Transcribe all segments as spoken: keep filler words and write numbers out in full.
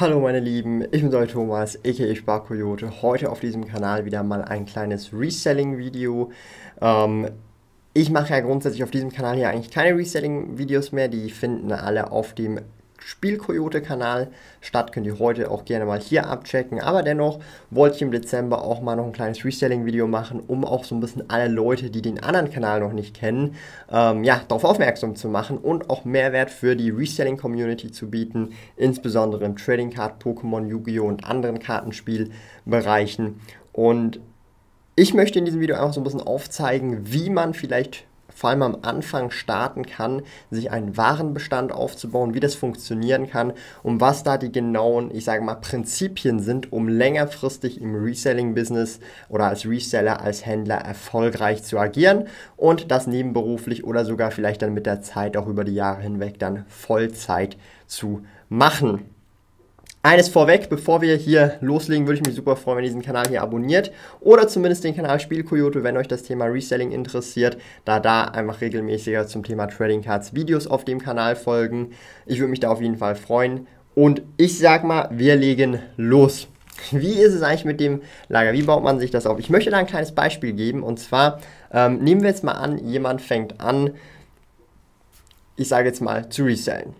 Hallo meine Lieben, ich bin Thomas, aka Sparkojote. Heute auf diesem Kanal wieder mal ein kleines Reselling-Video. Ähm, ich mache ja grundsätzlich auf diesem Kanal hier eigentlich keine Reselling-Videos mehr. Die finden alle auf dem Spielkojote-Kanal statt. Könnt ihr heute auch gerne mal hier abchecken. Aber dennoch wollte ich im Dezember auch mal noch ein kleines Reselling-Video machen, um auch so ein bisschen alle Leute, die den anderen Kanal noch nicht kennen, ähm, ja, darauf aufmerksam zu machen und auch Mehrwert für die Reselling-Community zu bieten, insbesondere im Trading Card, Pokémon, Yu-Gi-Oh! Und anderen Kartenspielbereichen. Und ich möchte in diesem Video einfach so ein bisschen aufzeigen, wie man vielleicht vor allem am Anfang starten kann, sich einen Warenbestand aufzubauen, wie das funktionieren kann und was da die genauen, ich sage mal, Prinzipien sind, um längerfristig im Reselling-Business oder als Reseller, als Händler erfolgreich zu agieren und das nebenberuflich oder sogar vielleicht dann mit der Zeit auch über die Jahre hinweg dann Vollzeit zu machen. Eines vorweg, bevor wir hier loslegen, würde ich mich super freuen, wenn ihr diesen Kanal hier abonniert oder zumindest den Kanal Spielkojote, wenn euch das Thema Reselling interessiert, da da einfach regelmäßiger zum Thema Trading Cards Videos auf dem Kanal folgen. Ich würde mich da auf jeden Fall freuen und ich sag mal, wir legen los. Wie ist es eigentlich mit dem Lager? Wie baut man sich das auf? Ich möchte da ein kleines Beispiel geben und zwar ähm, nehmen wir jetzt mal an, jemand fängt an, ich sage jetzt mal, zu resellen.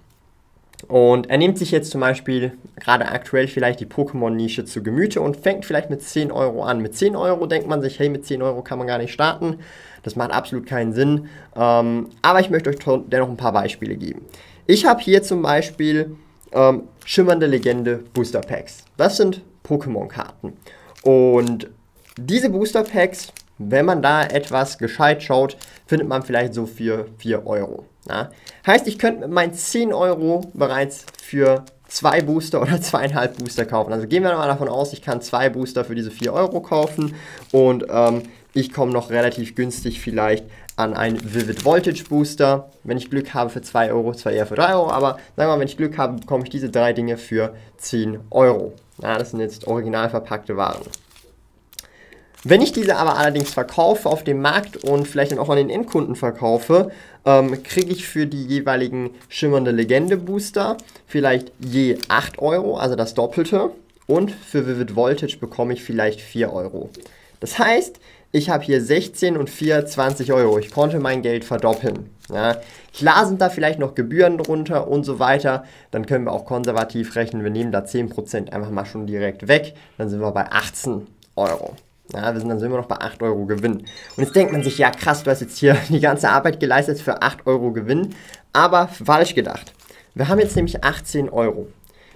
Und er nimmt sich jetzt zum Beispiel gerade aktuell vielleicht die Pokémon-Nische zu Gemüte und fängt vielleicht mit zehn Euro an. Mit zehn Euro denkt man sich, hey, mit zehn Euro kann man gar nicht starten. Das macht absolut keinen Sinn. Ähm, aber ich möchte euch dennoch ein paar Beispiele geben. Ich habe hier zum Beispiel ähm, Schimmernde Legende Booster Packs. Das sind Pokémon-Karten. Und diese Booster Packs, wenn man da etwas gescheit schaut, findet man vielleicht so für vier Euro. Ja. Heißt, ich könnte mit meinen zehn Euro bereits für zwei Booster oder zweieinhalb Booster kaufen. Also gehen wir mal davon aus, ich kann zwei Booster für diese vier Euro kaufen und ähm, ich komme noch relativ günstig vielleicht an einen Vivid Voltage Booster. Wenn ich Glück habe für zwei Euro, zwei eher für drei Euro, aber sagen wir mal, wenn ich Glück habe, bekomme ich diese drei Dinge für zehn Euro. Ja, das sind jetzt original verpackte Waren. Wenn ich diese aber allerdings verkaufe auf dem Markt und vielleicht dann auch an den Endkunden verkaufe, ähm, kriege ich für die jeweiligen Schimmernde Legende Booster vielleicht je acht Euro, also das Doppelte. Und für Vivid Voltage bekomme ich vielleicht vier Euro. Das heißt, ich habe hier sechzehn und vier, zwanzig Euro. Ich konnte mein Geld verdoppeln. Ja, klar sind da vielleicht noch Gebühren drunter und so weiter. Dann können wir auch konservativ rechnen. Wir nehmen da zehn Prozent einfach mal schon direkt weg. Dann sind wir bei achtzehn Euro. Ja, wir sind dann immer noch bei acht Euro Gewinn. Und jetzt denkt man sich, ja krass, du hast jetzt hier die ganze Arbeit geleistet für acht Euro Gewinn. Aber falsch gedacht. Wir haben jetzt nämlich achtzehn Euro.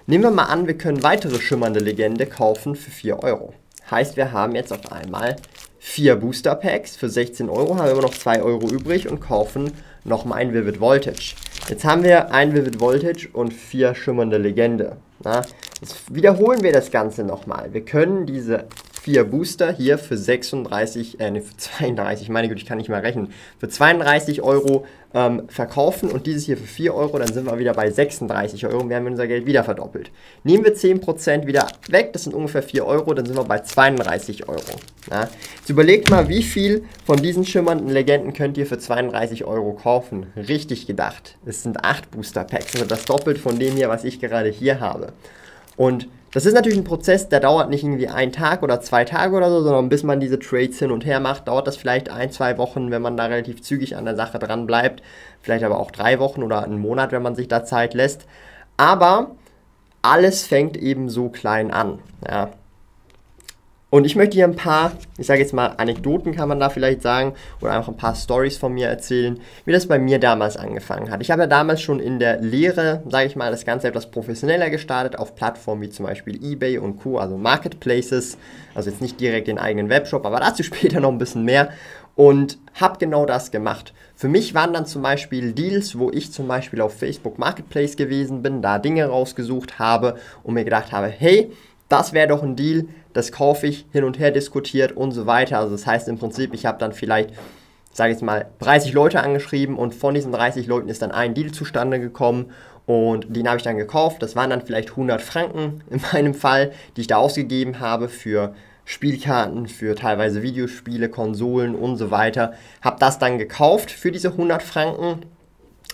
Nehmen wir mal an, wir können weitere Schimmernde Legende kaufen für vier Euro. Heißt, wir haben jetzt auf einmal vier Booster Packs für sechzehn Euro, haben wir immer noch zwei Euro übrig und kaufen nochmal ein Vivid Voltage. Jetzt haben wir ein Vivid Voltage und vier Schimmernde Legende. Na, jetzt wiederholen wir das Ganze nochmal. Wir können diese vier Booster hier für sechsunddreißig, äh, ne, für zweiunddreißig, meine Güte, ich kann nicht mehr rechnen, für zweiunddreißig Euro ähm, verkaufen und dieses hier für vier Euro, dann sind wir wieder bei sechsunddreißig Euro und wir haben unser Geld wieder verdoppelt. Nehmen wir zehn Prozent wieder weg, das sind ungefähr vier Euro, dann sind wir bei zweiunddreißig Euro. Ja? Jetzt überlegt mal, wie viel von diesen schimmernden Legenden könnt ihr für zweiunddreißig Euro kaufen. Richtig gedacht, es sind acht Booster Packs, also das Doppelte von dem hier, was ich gerade hier habe. Und das ist natürlich ein Prozess, der dauert nicht irgendwie einen Tag oder zwei Tage oder so, sondern bis man diese Trades hin und her macht, dauert das vielleicht ein, zwei Wochen, wenn man da relativ zügig an der Sache dran bleibt. Vielleicht aber auch drei Wochen oder einen Monat, wenn man sich da Zeit lässt. Aber alles fängt eben so klein an. Ja. Und ich möchte hier ein paar, ich sage jetzt mal, Anekdoten kann man da vielleicht sagen oder einfach ein paar Stories von mir erzählen, wie das bei mir damals angefangen hat. Ich habe ja damals schon in der Lehre, sage ich mal, das Ganze etwas professioneller gestartet auf Plattformen wie zum Beispiel eBay und Co., also Marketplaces, also jetzt nicht direkt den eigenen Webshop, aber dazu später noch ein bisschen mehr und habe genau das gemacht. Für mich waren dann zum Beispiel Deals, wo ich zum Beispiel auf Facebook Marketplace gewesen bin, da Dinge rausgesucht habe und mir gedacht habe, hey, das wäre doch ein Deal, das kaufe ich, hin und her diskutiert und so weiter. Also das heißt im Prinzip, ich habe dann vielleicht, sage ich jetzt mal, dreißig Leute angeschrieben und von diesen dreißig Leuten ist dann ein Deal zustande gekommen und den habe ich dann gekauft. Das waren dann vielleicht hundert Franken in meinem Fall, die ich da ausgegeben habe für Spielkarten, für teilweise Videospiele, Konsolen und so weiter. Habe das dann gekauft für diese hundert Franken.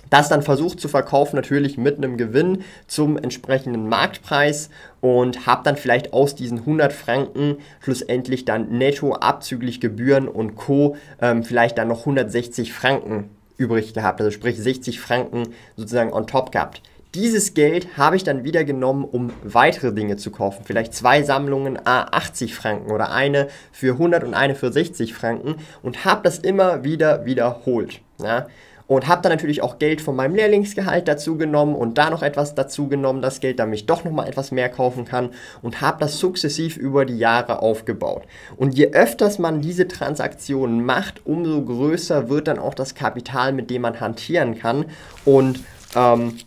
das dann versucht zu verkaufen, natürlich mit einem Gewinn zum entsprechenden Marktpreis, und habe dann vielleicht aus diesen hundert Franken schlussendlich dann netto abzüglich Gebühren und Co. Ähm, vielleicht dann noch hundertsechzig Franken übrig gehabt, also sprich sechzig Franken sozusagen on top gehabt. Dieses Geld habe ich dann wieder genommen, um weitere Dinge zu kaufen. Vielleicht zwei Sammlungen à achtzig Franken oder eine für hundert und eine für sechzig Franken, und habe das immer wieder wiederholt. Ja? Und habe dann natürlich auch Geld von meinem Lehrlingsgehalt dazu genommen und da noch etwas dazu genommen, das Geld, damit ich doch nochmal etwas mehr kaufen kann, und habe das sukzessiv über die Jahre aufgebaut. Und je öfters man diese Transaktionen macht, umso größer wird dann auch das Kapital, mit dem man hantieren kann und ähm,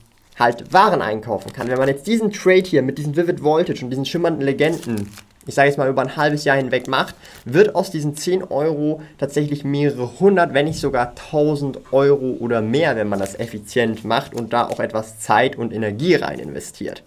halt Waren einkaufen kann. Wenn man jetzt diesen Trade hier mit diesem Vivid Voltage und diesen schimmernden Legenden, ich sage jetzt mal über ein halbes Jahr hinweg macht, wird aus diesen zehn Euro tatsächlich mehrere hundert, wenn nicht sogar tausend Euro oder mehr, wenn man das effizient macht und da auch etwas Zeit und Energie rein investiert.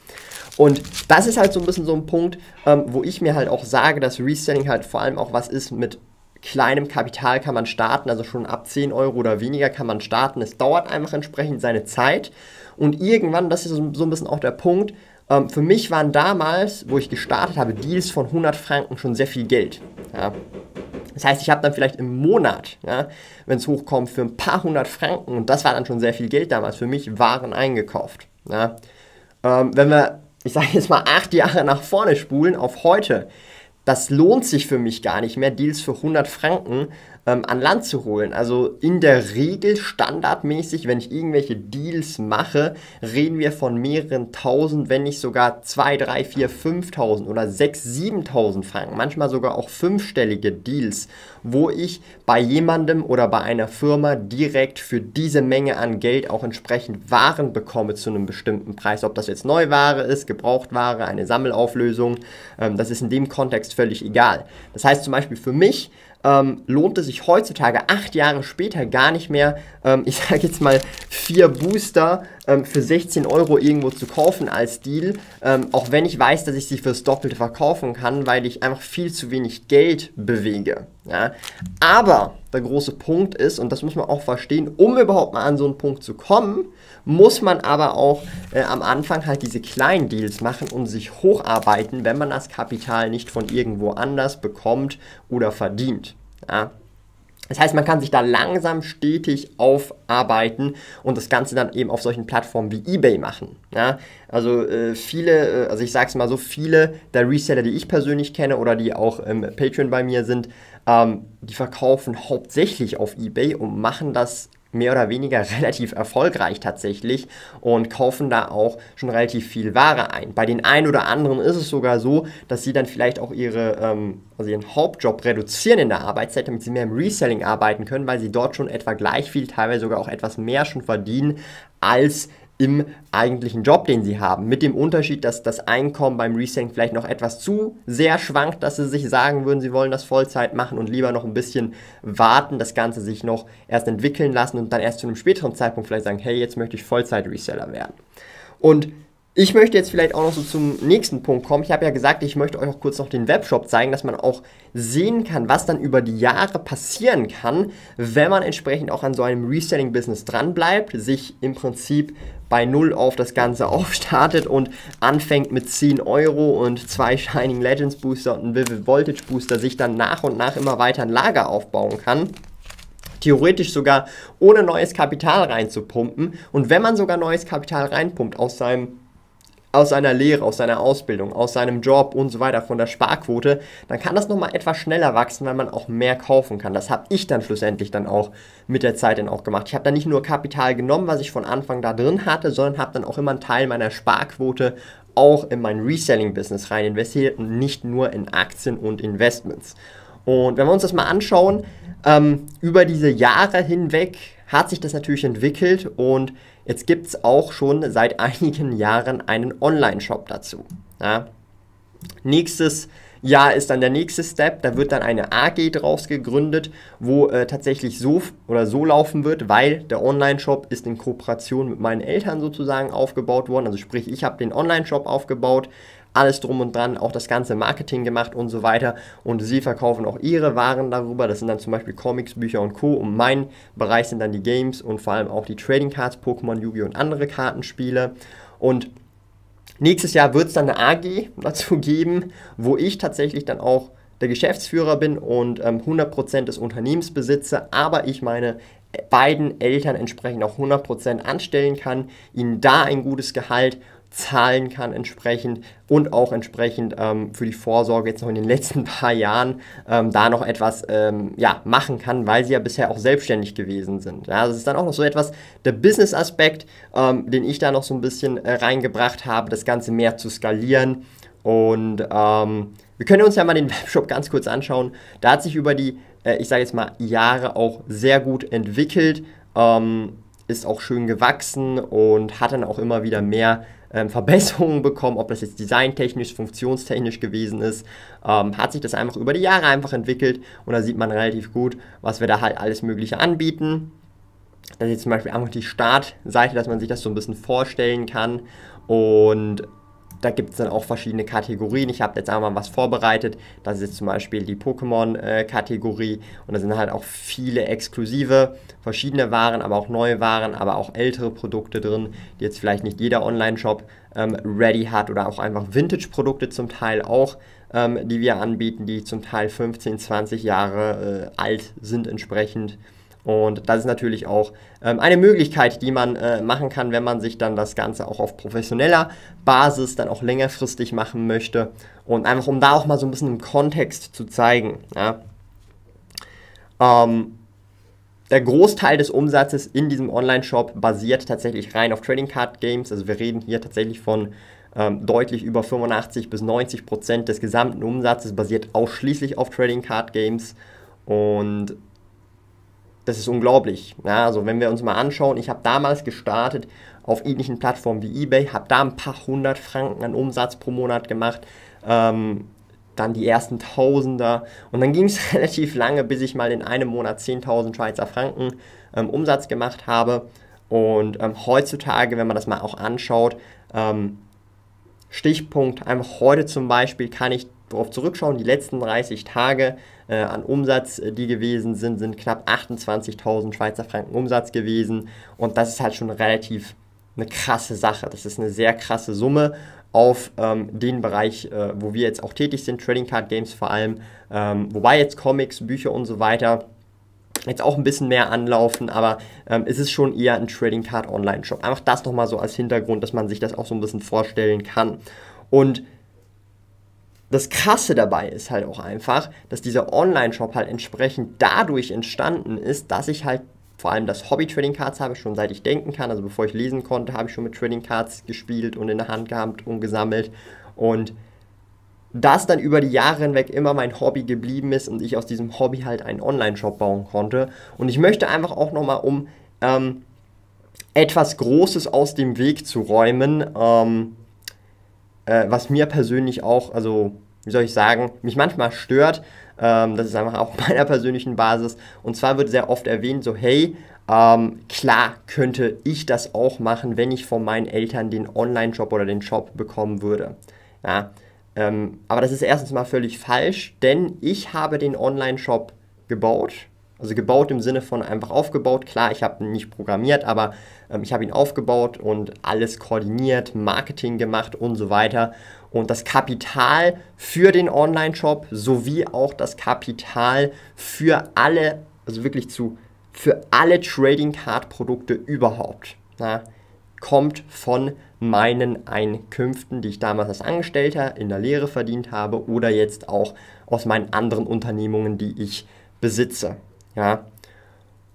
Und das ist halt so ein bisschen so ein Punkt, ähm, wo ich mir halt auch sage, dass Reselling halt vor allem auch was ist mit kleinem Kapital kann man starten, also schon ab zehn Euro oder weniger kann man starten. Es dauert einfach entsprechend seine Zeit. Und irgendwann, das ist so ein bisschen auch der Punkt, ähm, für mich waren damals, wo ich gestartet habe, Deals von hundert Franken schon sehr viel Geld. Ja. Das heißt, ich habe dann vielleicht im Monat, ja, wenn es hochkommt, für ein paar hundert Franken, und das war dann schon sehr viel Geld damals für mich, Waren eingekauft. Ja. Ähm, wenn wir, ich sage jetzt mal, acht Jahre nach vorne spulen auf heute, das lohnt sich für mich gar nicht mehr, Deals für hundert Franken ähm, an Land zu holen. Also in der Regel standardmäßig, wenn ich irgendwelche Deals mache, reden wir von mehreren tausend, wenn nicht sogar zwei, drei, vier, fünftausend oder sechs, siebentausend Franken. Manchmal sogar auch fünfstellige Deals, wo ich bei jemandem oder bei einer Firma direkt für diese Menge an Geld auch entsprechend Waren bekomme zu einem bestimmten Preis. Ob das jetzt Neuware ist, Gebrauchtware, eine Sammelauflösung, ähm, das ist in dem Kontext völlig egal. Das heißt zum Beispiel für mich ähm, lohnt es sich heutzutage acht Jahre später gar nicht mehr, ähm, ich sage jetzt mal vier Booster ähm, für sechzehn Euro irgendwo zu kaufen als Deal, ähm, auch wenn ich weiß, dass ich sie fürs Doppelte verkaufen kann, weil ich einfach viel zu wenig Geld bewege. Ja? Aber der große Punkt ist, und das muss man auch verstehen, um überhaupt mal an so einen Punkt zu kommen, muss man aber auch äh, am Anfang halt diese kleinen Deals machen und sich hocharbeiten, wenn man das Kapital nicht von irgendwo anders bekommt oder verdient. Ja. Das heißt, man kann sich da langsam stetig aufarbeiten und das Ganze dann eben auf solchen Plattformen wie eBay machen. Ja? Also äh, viele, äh, also ich sage es mal so, viele der Reseller, die ich persönlich kenne oder die auch im Patreon bei mir sind, ähm, die verkaufen hauptsächlich auf eBay und machen das mehr oder weniger relativ erfolgreich tatsächlich und kaufen da auch schon relativ viel Ware ein. Bei den einen oder anderen ist es sogar so, dass sie dann vielleicht auch ihre, ähm, also ihren Hauptjob reduzieren in der Arbeitszeit, damit sie mehr im Reselling arbeiten können, weil sie dort schon etwa gleich viel, teilweise sogar auch etwas mehr schon verdienen als im eigentlichen Job, den sie haben. Mit dem Unterschied, dass das Einkommen beim Reselling vielleicht noch etwas zu sehr schwankt, dass sie sich sagen würden, sie wollen das Vollzeit machen und lieber noch ein bisschen warten, das Ganze sich noch erst entwickeln lassen und dann erst zu einem späteren Zeitpunkt vielleicht sagen, hey, jetzt möchte ich Vollzeit-Reseller werden. Und ich möchte jetzt vielleicht auch noch so zum nächsten Punkt kommen. Ich habe ja gesagt, ich möchte euch auch kurz noch den Webshop zeigen, dass man auch sehen kann, was dann über die Jahre passieren kann, wenn man entsprechend auch an so einem Reselling-Business dranbleibt, sich im Prinzip bei null auf das Ganze aufstartet und anfängt mit zehn Euro und zwei Shining Legends Booster und einem Vivid Voltage Booster, sich dann nach und nach immer weiter ein Lager aufbauen kann. Theoretisch sogar ohne neues Kapital reinzupumpen. Und wenn man sogar neues Kapital reinpumpt aus seinem aus seiner Lehre, aus seiner Ausbildung, aus seinem Job und so weiter, von der Sparquote, dann kann das nochmal etwas schneller wachsen, weil man auch mehr kaufen kann. Das habe ich dann schlussendlich dann auch mit der Zeit dann auch gemacht. Ich habe dann nicht nur Kapital genommen, was ich von Anfang da drin hatte, sondern habe dann auch immer einen Teil meiner Sparquote auch in mein Reselling-Business rein investiert und nicht nur in Aktien und Investments. Und wenn wir uns das mal anschauen, ähm, über diese Jahre hinweg hat sich das natürlich entwickelt und jetzt gibt es auch schon seit einigen Jahren einen Online-Shop dazu. Ja. Nächstes Jahr ist dann der nächste Step, da wird dann eine A G draus gegründet, wo äh, tatsächlich so oder so laufen wird, weil der Online-Shop ist in Kooperation mit meinen Eltern sozusagen aufgebaut worden. Also sprich, ich habe den Online-Shop aufgebaut, alles drum und dran, auch das ganze Marketing gemacht und so weiter. Und sie verkaufen auch ihre Waren darüber. Das sind dann zum Beispiel Comics, Bücher und Co. Und mein Bereich sind dann die Games und vor allem auch die Trading Cards, Pokémon, Yu-Gi-Oh! Und andere Kartenspiele. Und nächstes Jahr wird es dann eine A G dazu geben, wo ich tatsächlich dann auch der Geschäftsführer bin und ähm, hundert Prozent des Unternehmens besitze, aber ich meine beiden Eltern entsprechend auch hundert Prozent anstellen kann, ihnen da ein gutes Gehalt zahlen kann entsprechend und auch entsprechend ähm, für die Vorsorge jetzt noch in den letzten paar Jahren ähm, da noch etwas ähm, ja, machen kann, weil sie ja bisher auch selbstständig gewesen sind. Ja, das ist dann auch noch so etwas, der Business-Aspekt, ähm, den ich da noch so ein bisschen äh, reingebracht habe, das Ganze mehr zu skalieren. Und ähm, wir können uns ja mal den Webshop ganz kurz anschauen. Da hat sich über die, äh, ich sage jetzt mal, Jahre auch sehr gut entwickelt, ähm, ist auch schön gewachsen und hat dann auch immer wieder mehr ähm, Verbesserungen bekommen, ob das jetzt designtechnisch, funktionstechnisch gewesen ist, ähm, hat sich das einfach über die Jahre einfach entwickelt und da sieht man relativ gut, was wir da halt alles Mögliche anbieten. Das ist jetzt zum Beispiel einfach die Startseite, dass man sich das so ein bisschen vorstellen kann und da gibt es dann auch verschiedene Kategorien. Ich habe jetzt einmal was vorbereitet. Das ist jetzt zum Beispiel die Pokémon-Kategorie. Und da sind halt auch viele exklusive, verschiedene Waren, aber auch neue Waren, aber auch ältere Produkte drin, die jetzt vielleicht nicht jeder Online-Shop ähm, ready hat. Oder auch einfach Vintage-Produkte zum Teil auch, ähm, die wir anbieten, die zum Teil fünfzehn, zwanzig Jahre äh, alt sind entsprechend. Und das ist natürlich auch ähm, eine Möglichkeit, die man äh, machen kann, wenn man sich dann das Ganze auch auf professioneller Basis dann auch längerfristig machen möchte. Und einfach, um da auch mal so ein bisschen im Kontext zu zeigen. Ja. Ähm, der Großteil des Umsatzes in diesem Online-Shop basiert tatsächlich rein auf Trading Card Games. Also wir reden hier tatsächlich von ähm, deutlich über fünfundachtzig bis neunzig Prozent des gesamten Umsatzes basiert ausschließlich auf Trading Card Games. Und das ist unglaublich. Ja, also wenn wir uns mal anschauen, ich habe damals gestartet auf ähnlichen Plattformen wie eBay, habe da ein paar hundert Franken an Umsatz pro Monat gemacht, ähm, dann die ersten Tausender und dann ging es relativ lange, bis ich mal in einem Monat zehntausend Schweizer Franken ähm, Umsatz gemacht habe. Und ähm, heutzutage, wenn man das mal auch anschaut, ähm, Stichpunkt, einfach heute zum Beispiel kann ich darauf zurückschauen, die letzten dreißig Tage äh, an Umsatz, die gewesen sind, sind knapp achtundzwanzigtausend Schweizer Franken Umsatz gewesen und das ist halt schon relativ eine krasse Sache. Das ist eine sehr krasse Summe auf ähm, den Bereich, äh, wo wir jetzt auch tätig sind, Trading Card Games vor allem, ähm, wobei jetzt Comics, Bücher und so weiter jetzt auch ein bisschen mehr anlaufen, aber ähm, es ist schon eher ein Trading Card Online Shop. Einfach das nochmal so als Hintergrund, dass man sich das auch so ein bisschen vorstellen kann. Und das Krasse dabei ist halt auch einfach, dass dieser Online-Shop halt entsprechend dadurch entstanden ist, dass ich halt vor allem das Hobby Trading Cards habe, schon seit ich denken kann. Also bevor ich lesen konnte, habe ich schon mit Trading Cards gespielt und in der Hand gehabt und gesammelt. Und das dann über die Jahre hinweg immer mein Hobby geblieben ist und ich aus diesem Hobby halt einen Online-Shop bauen konnte. Und ich möchte einfach auch nochmal, um ähm, etwas Großes aus dem Weg zu räumen, ähm, was mir persönlich auch, also wie soll ich sagen, mich manchmal stört, ähm, das ist einfach auf meiner persönlichen Basis und zwar wird sehr oft erwähnt so, hey, ähm, klar könnte ich das auch machen, wenn ich von meinen Eltern den Online-Shop oder den Shop bekommen würde. Ja, ähm, aber das ist erstens mal völlig falsch, denn ich habe den Online-Shop gebaut. Also gebaut im Sinne von einfach aufgebaut. Klar, ich habe ihn nicht programmiert, aber ähm, ich habe ihn aufgebaut und alles koordiniert, Marketing gemacht und so weiter. Und das Kapital für den Online-Shop sowie auch das Kapital für alle, also wirklich zu, für alle Trading Card-Produkte überhaupt, na, kommt von meinen Einkünften, die ich damals als Angestellter in der Lehre verdient habe oder jetzt auch aus meinen anderen Unternehmungen, die ich besitze. Ja,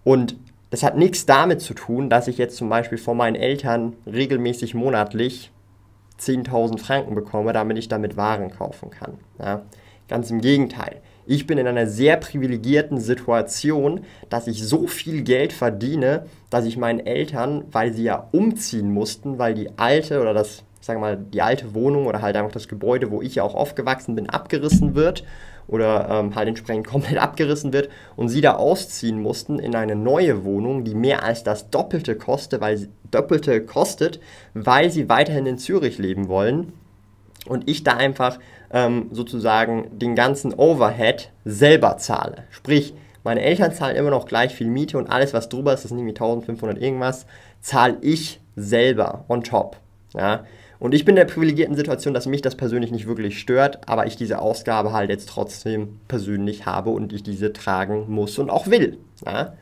und das hat nichts damit zu tun, dass ich jetzt zum Beispiel von meinen Eltern regelmäßig monatlich zehntausend Franken bekomme, damit ich damit Waren kaufen kann. Ja, ganz im Gegenteil. Ich bin in einer sehr privilegierten Situation, dass ich so viel Geld verdiene, dass ich meinen Eltern, weil sie ja umziehen mussten, weil die alte oder das, sagen wir mal, die alte Wohnung oder halt einfach das Gebäude, wo ich ja auch aufgewachsen bin, abgerissen wird oder ähm, halt entsprechend komplett abgerissen wird und sie da ausziehen mussten in eine neue Wohnung, die mehr als das Doppelte kostet, weil sie, Doppelte kostet, weil sie weiterhin in Zürich leben wollen und ich da einfach ähm, sozusagen den ganzen Overhead selber zahle. Sprich, meine Eltern zahlen immer noch gleich viel Miete und alles, was drüber ist, das sind irgendwie eintausendfünfhundert irgendwas, zahle ich selber on top. Ja? Und ich bin in der privilegierten Situation, dass mich das persönlich nicht wirklich stört, aber ich diese Ausgabe halt jetzt trotzdem persönlich habe und ich diese tragen muss und auch will. Ja?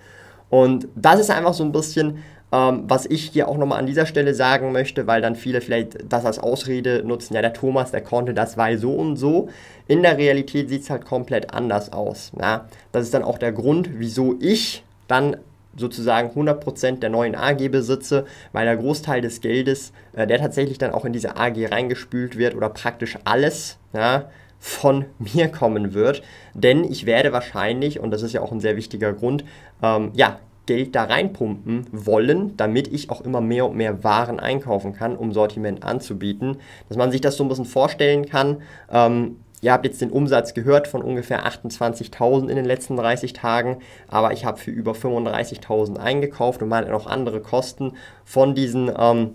Und das ist einfach so ein bisschen, ähm, was ich hier auch nochmal an dieser Stelle sagen möchte, weil dann viele vielleicht das als Ausrede nutzen, ja, der Thomas, der konnte das, weil so und so. In der Realität sieht es halt komplett anders aus. Ja? Das ist dann auch der Grund, wieso ich dann sozusagen hundert Prozent der neuen A G besitze, weil der Großteil des Geldes, äh, der tatsächlich dann auch in diese A G reingespült wird oder praktisch alles, ja, von mir kommen wird, denn ich werde wahrscheinlich, und das ist ja auch ein sehr wichtiger Grund, ähm, ja, Geld da reinpumpen wollen, damit ich auch immer mehr und mehr Waren einkaufen kann, um Sortiment anzubieten, dass man sich das so ein bisschen vorstellen kann. ähm, Ihr habt jetzt den Umsatz gehört von ungefähr achtundzwanzigtausend in den letzten dreißig Tagen, aber ich habe für über fünfunddreißigtausend eingekauft und man hat noch andere Kosten. Von diesen, ähm,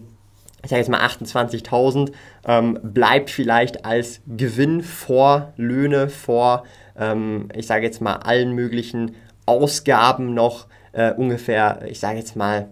ich sage jetzt mal achtundzwanzigtausend, ähm, bleibt vielleicht als Gewinn vor Löhne, vor, ähm, ich sage jetzt mal allen möglichen Ausgaben noch äh, ungefähr, ich sage jetzt mal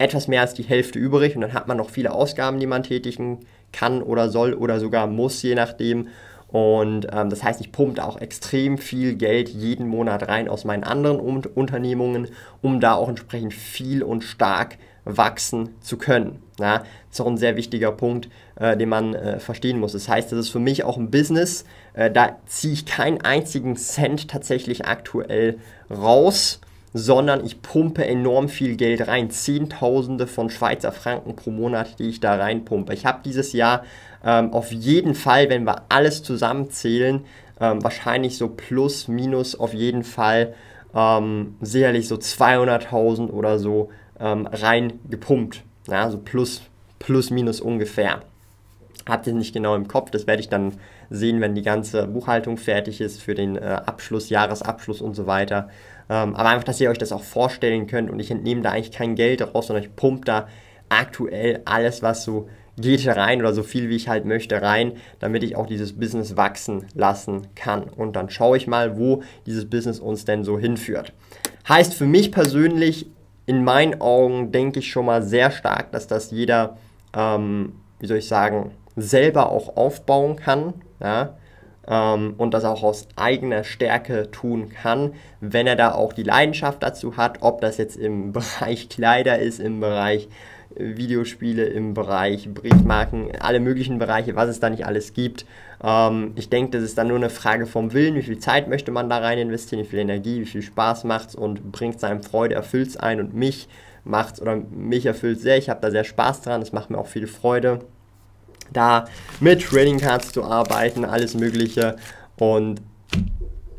etwas mehr als die Hälfte übrig und dann hat man noch viele Ausgaben, die man tätigen kann oder soll oder sogar muss, je nachdem. Und ähm, das heißt, ich pumpe auch extrem viel Geld jeden Monat rein aus meinen anderen um Unternehmungen, um da auch entsprechend viel und stark wachsen zu können. Ja, das ist auch ein sehr wichtiger Punkt, äh, den man äh, verstehen muss. Das heißt, das ist für mich auch ein Business, äh, da ziehe ich keinen einzigen Cent tatsächlich aktuell raus, sondern ich pumpe enorm viel Geld rein, Zehntausende von Schweizer Franken pro Monat, die ich da reinpumpe. Ich habe dieses Jahr ähm, auf jeden Fall, wenn wir alles zusammenzählen, ähm, wahrscheinlich so plus, minus auf jeden Fall ähm, sicherlich so zweihunderttausend oder so ähm, reingepumpt. Ja, so plus, plus, minus ungefähr. Habt ihr nicht genau im Kopf, das werde ich dann sehen, wenn die ganze Buchhaltung fertig ist für den äh, Abschluss, Jahresabschluss und so weiter. Ähm, aber einfach, dass ihr euch das auch vorstellen könnt und ich entnehme da eigentlich kein Geld raus, sondern ich pumpe da aktuell alles, was so geht, rein oder so viel, wie ich halt möchte, rein, damit ich auch dieses Business wachsen lassen kann. Und dann schaue ich mal, wo dieses Business uns denn so hinführt. Heißt für mich persönlich, in meinen Augen denke ich schon mal sehr stark, dass das jeder, ähm, wie soll ich sagen, selber auch aufbauen kann, ja, ähm, und das auch aus eigener Stärke tun kann, wenn er da auch die Leidenschaft dazu hat, ob das jetzt im Bereich Kleider ist, im Bereich äh, Videospiele, im Bereich Briefmarken, alle möglichen Bereiche, was es da nicht alles gibt. Ähm, ich denke, das ist dann nur eine Frage vom Willen, wie viel Zeit möchte man da rein investieren, wie viel Energie, wie viel Spaß macht's und bringt seinem Freude, erfüllt's ein und mich macht's oder mich erfüllt's sehr. Ich habe da sehr Spaß dran, das macht mir auch viel Freude, da mit Trading Cards zu arbeiten, alles Mögliche. Und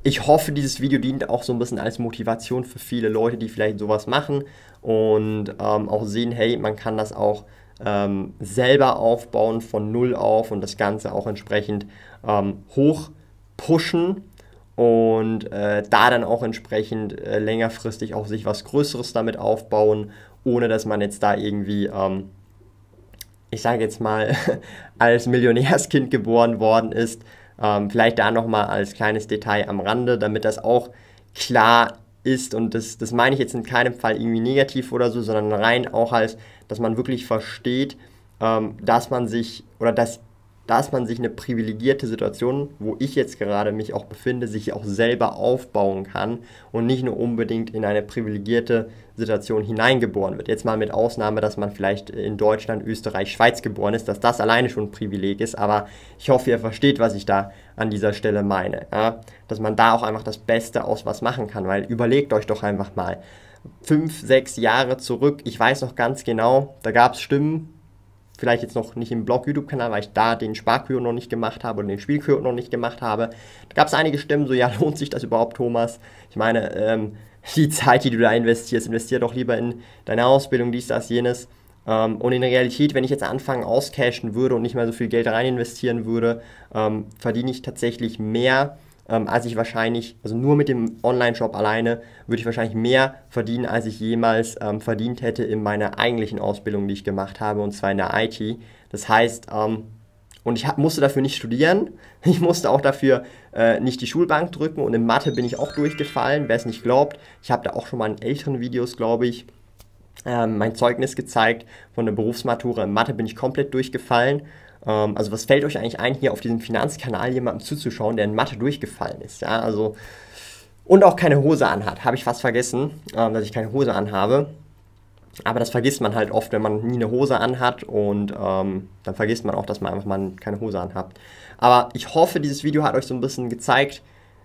ich hoffe, dieses Video dient auch so ein bisschen als Motivation für viele Leute, die vielleicht sowas machen und ähm, auch sehen, hey, man kann das auch ähm, selber aufbauen von null auf und das Ganze auch entsprechend ähm, hoch pushen und äh, da dann auch entsprechend äh, längerfristig auch sich was Größeres damit aufbauen, ohne dass man jetzt da irgendwie ähm, ich sage jetzt mal, als Millionärskind geboren worden ist. Ähm, vielleicht da nochmal als kleines Detail am Rande, damit das auch klar ist. Und das, das meine ich jetzt in keinem Fall irgendwie negativ oder so, sondern rein auch als, dass man wirklich versteht, ähm, dass man sich oder dass, dass man sich eine privilegierte Situation, wo ich jetzt gerade mich auch befinde, sich auch selber aufbauen kann und nicht nur unbedingt in eine privilegierte Situation hineingeboren wird. Jetzt mal mit Ausnahme, dass man vielleicht in Deutschland, Österreich, Schweiz geboren ist, dass das alleine schon ein Privileg ist, aber ich hoffe, ihr versteht, was ich da an dieser Stelle meine. Ja? Dass man da auch einfach das Beste aus was machen kann, weil überlegt euch doch einfach mal, fünf, sechs Jahre zurück, ich weiß noch ganz genau, da gab es Stimmen, vielleicht jetzt noch nicht im Blog-YouTube-Kanal, weil ich da den Sparkojote noch nicht gemacht habe und den Spielkojote noch nicht gemacht habe. Da gab es einige Stimmen, so, ja, lohnt sich das überhaupt, Thomas? Ich meine, ähm, die Zeit, die du da investierst, investier doch lieber in deine Ausbildung, dies, das, jenes. Ähm, und in der Realität, wenn ich jetzt anfangen, auscashen würde und nicht mehr so viel Geld rein investieren würde, ähm, verdiene ich tatsächlich mehr, ähm, als ich wahrscheinlich, also nur mit dem Online-Shop alleine, würde ich wahrscheinlich mehr verdienen, als ich jemals ähm, verdient hätte in meiner eigentlichen Ausbildung, die ich gemacht habe, und zwar in der I T. Das heißt, ähm, und ich musste dafür nicht studieren, ich musste auch dafür äh, nicht die Schulbank drücken und in Mathe bin ich auch durchgefallen, wer es nicht glaubt. Ich habe da auch schon mal in älteren Videos, glaube ich, äh, mein Zeugnis gezeigt von der Berufsmatura. In Mathe bin ich komplett durchgefallen. Ähm, also was fällt euch eigentlich ein, hier auf diesem Finanzkanal jemandem zuzuschauen, der in Mathe durchgefallen ist? Ja, also, und auch keine Hose anhat, habe ich fast vergessen, äh, dass ich keine Hose anhabe. Aber das vergisst man halt oft, wenn man nie eine Hose anhat und ähm, dann vergisst man auch, dass man einfach mal keine Hose anhat. Aber ich hoffe, dieses Video hat euch so ein bisschen gezeigt,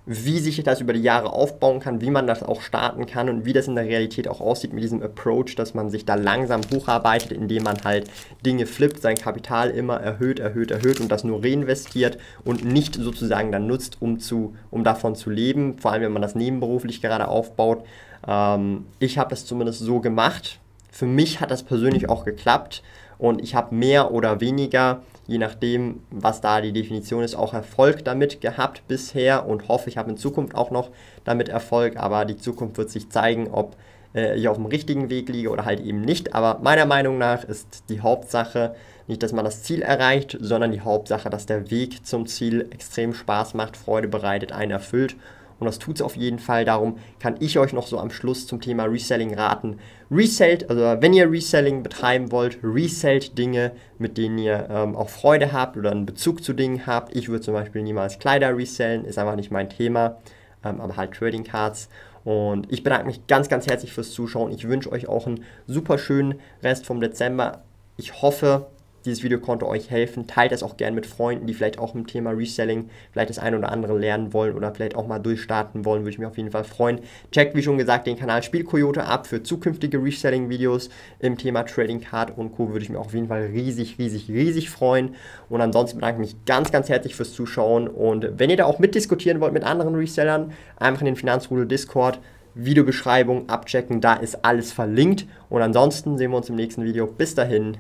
wie sich das über die Jahre aufbauen kann, wie man das auch starten kann und wie das in der Realität auch aussieht mit diesem Approach, dass man sich da langsam hocharbeitet, indem man halt Dinge flippt, sein Kapital immer erhöht, erhöht, erhöht und das nur reinvestiert und nicht sozusagen dann nutzt, um, zu, um davon zu leben, vor allem wenn man das nebenberuflich gerade aufbaut. Ähm, ich habe das zumindest so gemacht. Für mich hat das persönlich auch geklappt und ich habe mehr oder weniger, je nachdem, was da die Definition ist, auch Erfolg damit gehabt bisher und hoffe, ich habe in Zukunft auch noch damit Erfolg, aber die Zukunft wird sich zeigen, ob äh, ich auf dem richtigen Weg liege oder halt eben nicht. Aber meiner Meinung nach ist die Hauptsache nicht, dass man das Ziel erreicht, sondern die Hauptsache, dass der Weg zum Ziel extrem Spaß macht, Freude bereitet, einen erfüllt. Und das tut es auf jeden Fall. Darum kann ich euch noch so am Schluss zum Thema Reselling raten. Resellt, also wenn ihr Reselling betreiben wollt, resellt Dinge, mit denen ihr ähm, auch Freude habt oder einen Bezug zu Dingen habt. Ich würde zum Beispiel niemals Kleider resellen, ist einfach nicht mein Thema, ähm, aber halt Trading Cards. Und ich bedanke mich ganz, ganz herzlich fürs Zuschauen. Ich wünsche euch auch einen super schönen Rest vom Dezember. Ich hoffe, dieses Video konnte euch helfen. Teilt das auch gerne mit Freunden, die vielleicht auch im Thema Reselling vielleicht das eine oder andere lernen wollen oder vielleicht auch mal durchstarten wollen. Würde ich mich auf jeden Fall freuen. Checkt, wie schon gesagt, den Kanal Spielkojote ab für zukünftige Reselling-Videos im Thema Trading Card und Co. Würde ich mich auf jeden Fall riesig, riesig, riesig freuen. Und ansonsten bedanke ich mich ganz, ganz herzlich fürs Zuschauen. Und wenn ihr da auch mitdiskutieren wollt mit anderen Resellern, einfach in den Finanzrudel Discord, Videobeschreibung abchecken. Da ist alles verlinkt. Und ansonsten sehen wir uns im nächsten Video. Bis dahin.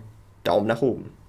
Daumen nach oben.